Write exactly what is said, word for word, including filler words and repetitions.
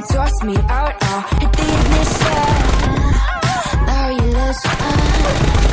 and toss me out. I'll hit the ignition. Now you listen.